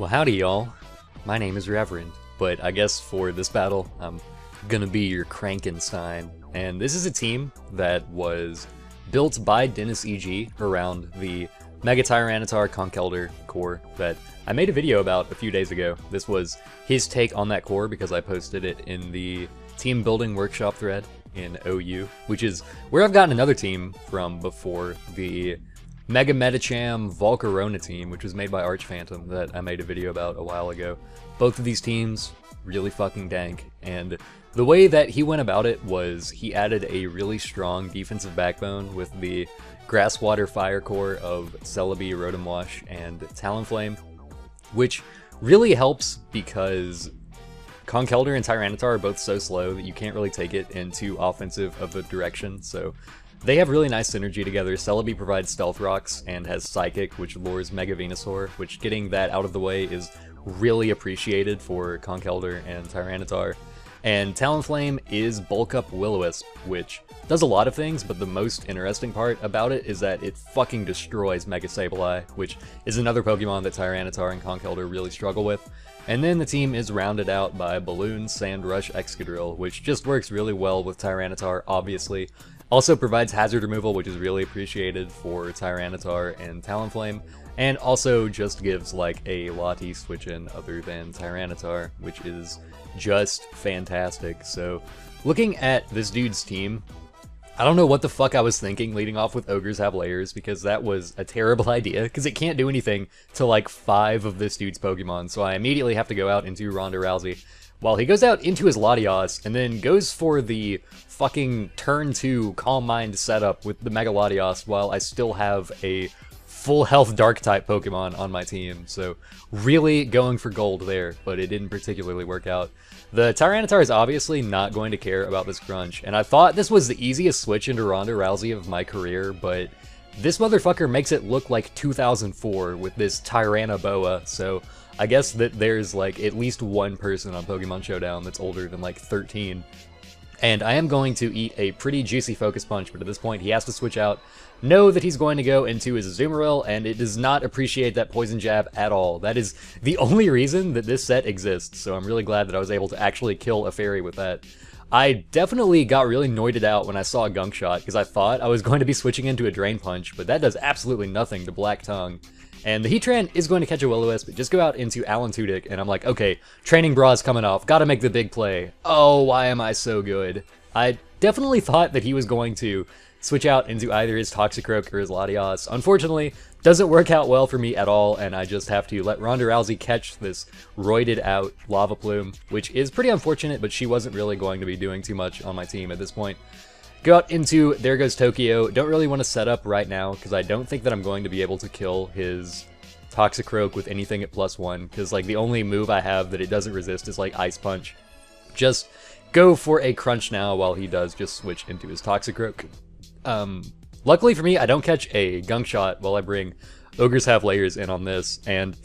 Well, howdy y'all, my name is Reverend, but I guess for this battle I'm gonna be your Krankenstein, and this is a team that was built by Dennis EG around the Mega Tyranitar Conkeldurr core that I made a video about a few days ago. This was his take on that core because I posted it in the team building workshop thread in OU, which is where I've gotten another team from before, the Mega Metacham Volcarona team, which was made by Arch Phantom that I made a video about a while ago. Both of these teams really fucking dank, and the way that he went about it was he added a really strong defensive backbone with the Grass Water Fire core of Celebi, Rotom-Wash, and Talonflame, which really helps because Conkeldurr and Tyranitar are both so slow that you can't really take it in too offensive of a direction, so they have really nice synergy together. Celebi provides Stealth Rocks and has Psychic, which lures Mega Venusaur, which getting that out of the way is really appreciated for Conkeldurr and Tyranitar. And Talonflame is Bulk Up Will-O-Wisp, which does a lot of things, but the most interesting part about it is that it fucking destroys Mega Sableye, which is another Pokemon that Tyranitar and Conkeldurr really struggle with. And then the team is rounded out by Balloon, Sandrush, Excadrill, which just works really well with Tyranitar, obviously. Also provides hazard removal, which is really appreciated for Tyranitar and Talonflame, and also just gives like a Lati switch in other than Tyranitar, which is just fantastic. So looking at this dude's team, I don't know what the fuck I was thinking leading off with Ogres Have Layers, because that was a terrible idea, because it can't do anything to like 5 of this dude's Pokemon, so I immediately have to go out into Ronda Rousey. While he goes out into his Latias and then goes for the fucking turn 2 Calm Mind setup with the Mega Latias while I still have a full health dark type Pokemon on my team, so really going for gold there, but it didn't particularly work out. The Tyranitar is obviously not going to care about this crunch, and I thought this was the easiest switch into Ronda Rousey of my career, but this motherfucker makes it look like 2004 with this Tyrannoboa, so I guess that there's like at least one person on Pokemon Showdown that's older than like 13. And I am going to eat a pretty juicy Focus Punch, but at this point he has to switch out. Know that he's going to go into his Azumarill, and it does not appreciate that Poison Jab at all. That is the only reason that this set exists, so I'm really glad that I was able to actually kill a fairy with that. I definitely got really noited out when I saw a Gunk Shot, because I thought I was going to be switching into a Drain Punch, but that does absolutely nothing to Black Tongue. And the Heatran is going to catch a Will-O-Wisp, but just go out into Alan Tudyk, and I'm like, okay, Training Bra's coming off, gotta make the big play. Oh, why am I so good? I definitely thought that he was going to switch out into either his Toxicroak or his Latias. Unfortunately, doesn't work out well for me at all, and I just have to let Ronda Rousey catch this roided out Lava Plume, which is pretty unfortunate, but she wasn't really going to be doing too much on my team at this point. Go out into There Goes Tokyo. Don't really want to set up right now, because I don't think that I'm going to be able to kill his Toxicroak with anything at +1, because like the only move I have that it doesn't resist is like Ice Punch. Just go for a crunch now while he does just switch into his Toxicroak. Luckily for me, I don't catch a Gunk Shot while I bring Ogres Have Layers in on this, and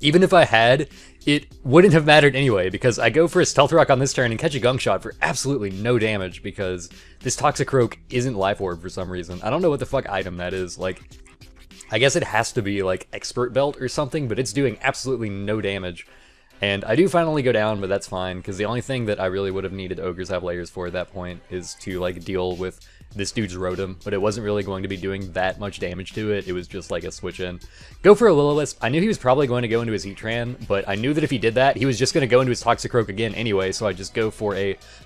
even if I had, it wouldn't have mattered anyway, because I go for a Stealth Rock on this turn and catch a Gunk Shot for absolutely no damage, because this Toxicroak isn't Life Orb for some reason. I don't know what the fuck item that is, like, I guess it has to be like Expert Belt or something, but it's doing absolutely no damage. And I do finally go down, but that's fine, because the only thing that I really would have needed Ogres Have Layers for at that point is to, like, deal with this dude's Rotom, but it wasn't really going to be doing that much damage to it. It was just, like, a switch in. Go for a Will-O-Wisp. I knew he was probably going to go into his Heatran, but I knew that if he did that, he was just going to go into his Toxicroak again anyway, so I just go for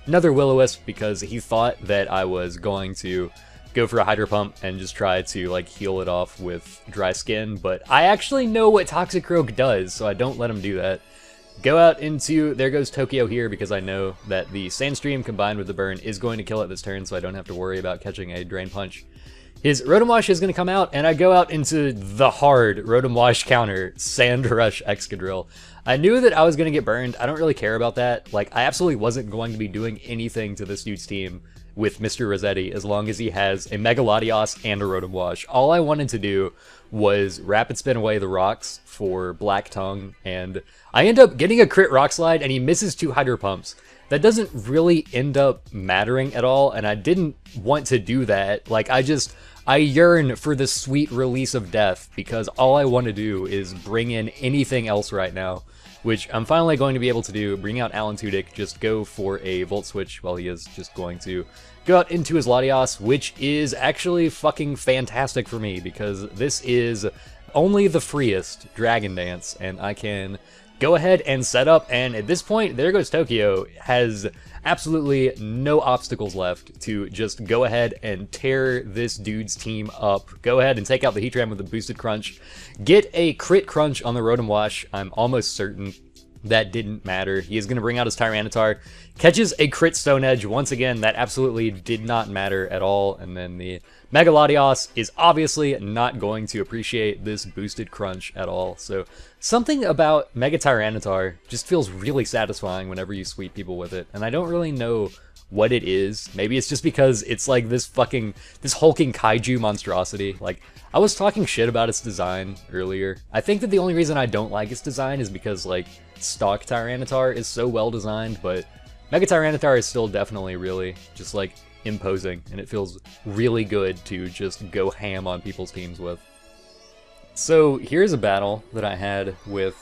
another Will-O-Wisp, because he thought that I was going to go for a Hydro Pump and just try to like heal it off with Dry Skin, but I actually know what Toxicroak does, so I don't let him do that. Go out into There Goes Tokyo here, because I know that the Sandstream combined with the Burn is going to kill it this turn, so I don't have to worry about catching a Drain Punch. His Rotom-Wash is going to come out, and I go out into the hard Rotom-Wash counter, Sandrush Excadrill. I knew that I was going to get burned. I don't really care about that. Like, I absolutely wasn't going to be doing anything to this dude's team with Mr. Resetti as long as he has a Mega Latias and a Rotom-Wash. All I wanted to do was Rapid Spin away the rocks for Black Tongue, and I end up getting a crit Rock Slide, and he misses 2 Hydro Pumps. That doesn't really end up mattering at all, and I didn't want to do that. Like, I just I yearn for the sweet release of death, because all I want to do is bring in anything else right now, which I'm finally going to be able to do. Bring out Alan Tudyk, just go for a Volt Switch while he is just going to go out into his Latias, which is actually fucking fantastic for me, because this is only the freest Dragon Dance, and I can go ahead and set up, and at this point, There Goes Tokyo has absolutely no obstacles left to just go ahead and tear this dude's team up. Go ahead and take out the Heatran with a boosted crunch. Get a crit crunch on the Rotom-Wash. I'm almost certain that didn't matter. He is going to bring out his Tyranitar. Catches a crit Stone Edge. Once again, that absolutely did not matter at all. And then the Mega Latias is obviously not going to appreciate this boosted crunch at all. So something about Mega Tyranitar just feels really satisfying whenever you sweep people with it. And I don't really know what it is. Maybe it's just because it's like this fucking, this hulking kaiju monstrosity. Like, I was talking shit about its design earlier. I think that the only reason I don't like its design is because, like, stock Tyranitar is so well designed, but Mega Tyranitar is still definitely really just, like, imposing, and it feels really good to just go ham on people's teams with. So here's a battle that I had with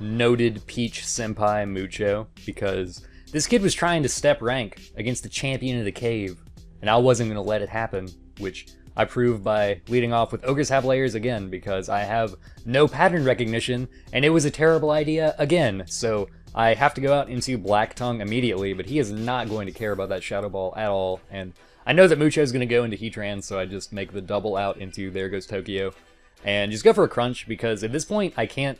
noted Peach Senpai Mucho, because this kid was trying to step rank against the champion of the cave, and I wasn't going to let it happen, which I proved by leading off with Ogres Have Layers again, because I have no pattern recognition, and it was a terrible idea again, so I have to go out into Black Tongue immediately, but he is not going to care about that Shadow Ball at all, and I know that Mucho's going to go into Heatran, so I just make the double out into There Goes Tokyo, and just go for a crunch, because at this point I can't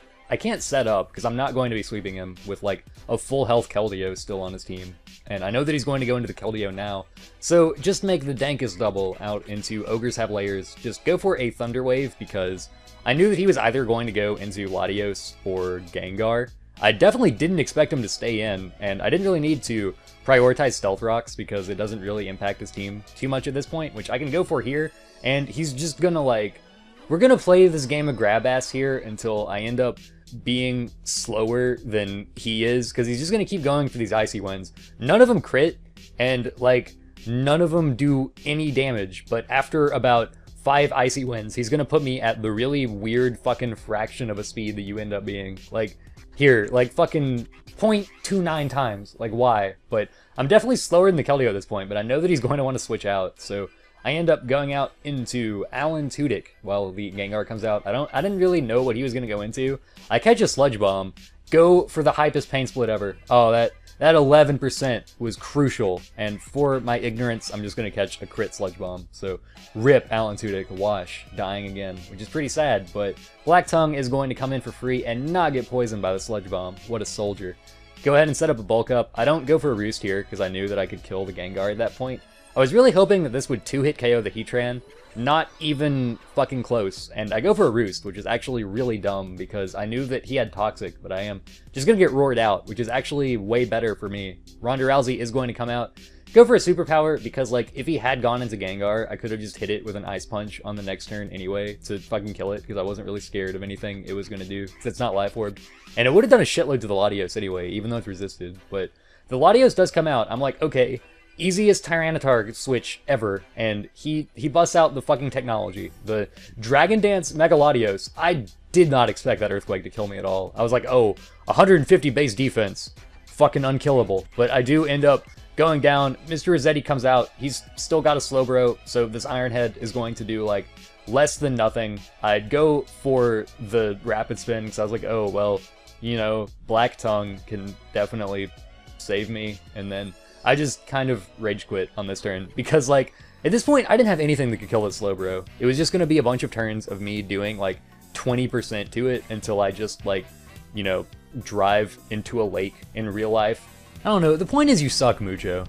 set up, because I'm not going to be sweeping him with, like, a full health Keldeo still on his team. And I know that he's going to go into the Keldeo now, so just make the dankest double out into Ogres Have Layers. Just go for a Thunder Wave, because I knew that he was either going to go into Latios or Gengar. I definitely didn't expect him to stay in, and I didn't really need to prioritize Stealth Rocks, because it doesn't really impact his team too much at this point, which I can go for here, and he's just gonna, like, we're gonna play this game of grab ass here until I end up being slower than he is, because he's just gonna keep going for these icy ones. None of them crit, and, like, none of them do any damage, but after about 5 icy wins, he's gonna put me at the really weird fucking fraction of a speed that you end up being. Like, here, like, fucking 0.29 times. Like, why? But I'm definitely slower than the Keldeo at this point, but I know that he's going to want to switch out, so I end up going out into Alan Tudyk while the Gengar comes out. I didn't really know what he was gonna go into. I catch a Sludge Bomb, go for the hypest Pain Split ever. Oh, that 11% was crucial, and for my ignorance, I'm just gonna catch a crit Sludge Bomb. So rip Alan Tudyk, Wash, dying again, which is pretty sad, but Black Tongue is going to come in for free and not get poisoned by the Sludge Bomb. What a soldier. Go ahead and set up a bulk up. I don't go for a Roost here, because I knew that I could kill the Gengar at that point. I was really hoping that this would 2-hit KO the Heatran, not even fucking close, and I go for a Roost, which is actually really dumb, because I knew that he had Toxic, but I am just gonna get roared out, which is actually way better for me. Ronda Rousey is going to come out, go for a Superpower, because, like, if he had gone into Gengar, I could have just hit it with an Ice Punch on the next turn anyway to fucking kill it, because I wasn't really scared of anything it was gonna do, because it's not Life Orb, and it would have done a shitload to the Latios anyway, even though it's resisted, but the Latios does come out. I'm like, okay, easiest Tyranitar switch ever, and he busts out the fucking technology, the Dragon Dance Mega Latios. I did not expect that Earthquake to kill me at all. I was like, oh, 150 base defense, fucking unkillable, but I do end up going down. Mr. Resetti comes out, he's still got a Slowbro, so this Iron Head is going to do, like, less than nothing. I'd go for the Rapid Spin, because I was like, oh, well, you know, Black Tongue can definitely save me, and then I just kind of rage quit on this turn, because, like, at this point, I didn't have anything that could kill this Slowbro. It was just going to be a bunch of turns of me doing, like, 20% to it until I just, like, you know, drive into a lake in real life. I don't know, the point is you suck, Mucho.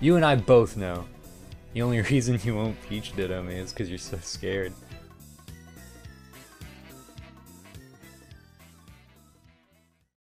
You and I both know. The only reason you won't Peach Ditto me is because you're so scared.